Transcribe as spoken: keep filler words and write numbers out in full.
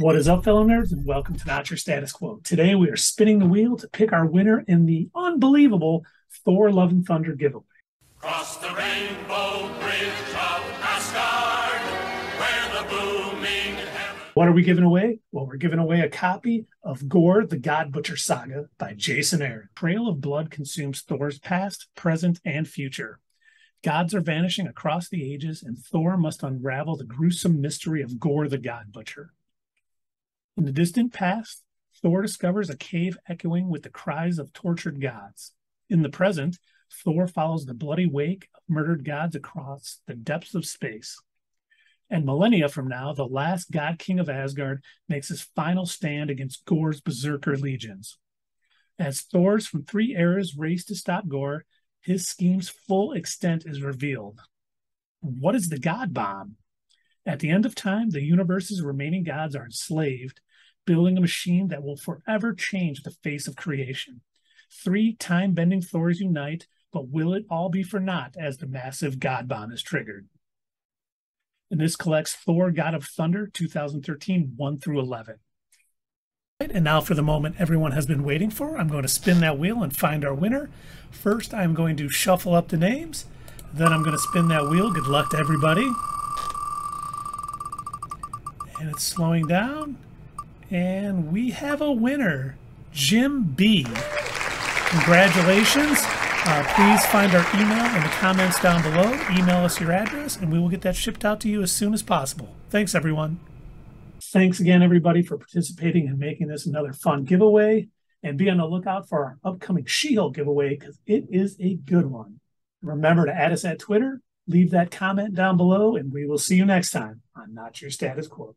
What is up, fellow nerds, and welcome to Not Your Status Quo. Today we are spinning the wheel to pick our winner in the unbelievable Thor Love and Thunder giveaway. Cross the rainbow bridge of Asgard, where the booming heaven... What are we giving away? Well, we're giving away a copy of Gorr the God Butcher Saga by Jason Aaron. Trail of blood consumes Thor's past, present, and future. Gods are vanishing across the ages, and Thor must unravel the gruesome mystery of Gorr the God Butcher. In the distant past, Thor discovers a cave echoing with the cries of tortured gods. In the present, Thor follows the bloody wake of murdered gods across the depths of space. And millennia from now, the last God King of Asgard makes his final stand against Gorr's berserker legions. As Thors from three eras race to stop Gorr, his scheme's full extent is revealed. What is the God Bomb? At the end of time, the universe's remaining gods are enslaved, building a machine that will forever change the face of creation. Three time-bending Thors unite, but will it all be for naught as the massive God Bomb is triggered? And this collects Thor God of Thunder twenty thirteen one through eleven. And now for the moment everyone has been waiting for. I'm going to spin that wheel and find our winner. First, I'm going to shuffle up the names. Then I'm going to spin that wheel. Good luck to everybody. And it's slowing down, and we have a winner, Jim B. Congratulations. Uh, please find our email in the comments down below. Email us your address, and we will get that shipped out to you as soon as possible. Thanks, everyone. Thanks again, everybody, for participating and making this another fun giveaway. And be on the lookout for our upcoming She-Hulk giveaway, because it is a good one. Remember to add us at Twitter. Leave that comment down below, and we will see you next time on Not Your Status Quo.